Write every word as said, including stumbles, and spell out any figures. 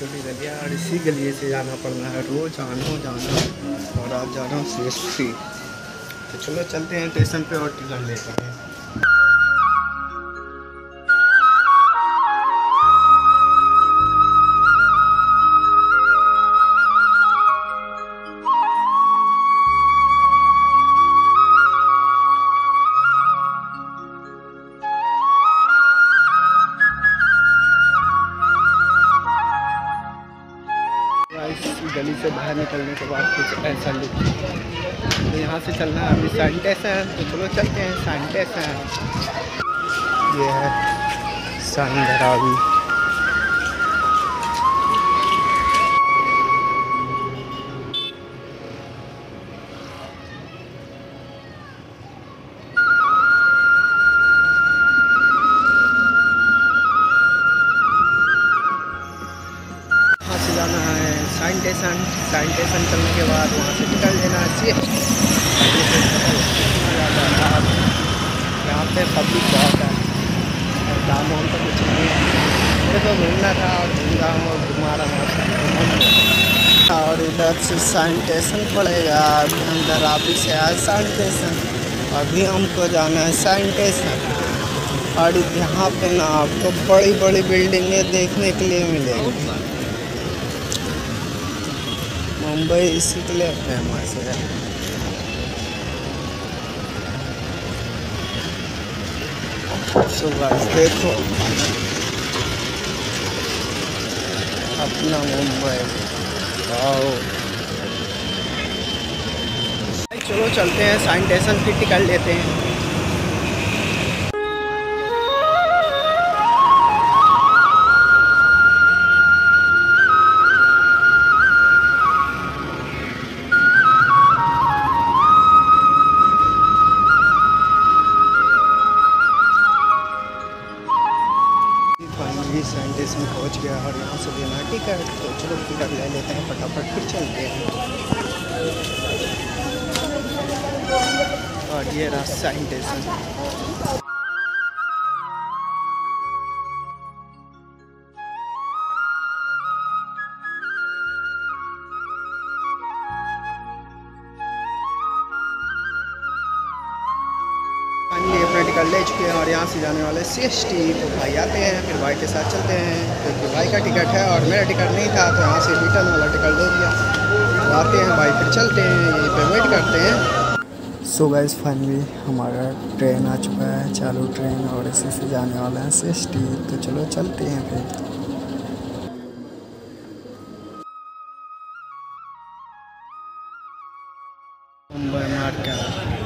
छोटी गलियाँ और इसी गलिए से जाना पड़ रहा है रोज आना जाना और आप जा रहा हूँ सी एस टी। तो चलो चलते हैं स्टेशन पे और टिकट लेते हैं। गली से बाहर निकलने के बाद कुछ ऐसा लुक, तो यहाँ से चलना है अभी सैनिटेशन। तो चलो चलते हैं सैनिटेशन। ये है सांगरावी। साइंटेशन साइंटेशन चलने के बाद वहाँ से निकल लेना चाहिए। यहाँ पे पब्लिक बहुत है, दाम वाम तो कुछ नहीं है, मेरे को घूमना था और घूम रहा हूँ और घुमा रहा हूँ। और इधर से साइंटेशन पड़ेगा। अभी हम दराबी से आए साइंटेशन, अभी हमको जाना है साइंटेशन। और यहाँ पे ना आपको बड़ी बड़ी बिल्डिंगें देखने के लिए मिलेगी, मुंबई इसी के लिए फेमस है। सुबह देखो अपना मुंबई। आओ चलो चलते हैं सैनिटेशन की टिकट लेते हैं। सैनिटेशन पहुँच गया और यहाँ से लेना टिकट। तो चलो टिकट ले लेते हैं फटाफट, फिर चलते हैं। और ये रहा सैनिटेशन। टिकट ले चुके हैं और यहाँ से जाने वाले सी एस टी। तो भाई आते हैं, फिर भाई के साथ चलते हैं क्योंकि तो भाई का टिकट है और मेरा टिकट नहीं था, तो यहाँ से रिटर्न वाला टिकट ले दिया। तो आते हैं भाई, फिर चलते हैं, यही पेमेंट करते हैं। सो गाइस फाइनली हमारा ट्रेन आ चुका है, चालू ट्रेन, और इसी से जाने वाला है सी एस टी। तो चलो चलते हैं फिर। मुंबई मार्केट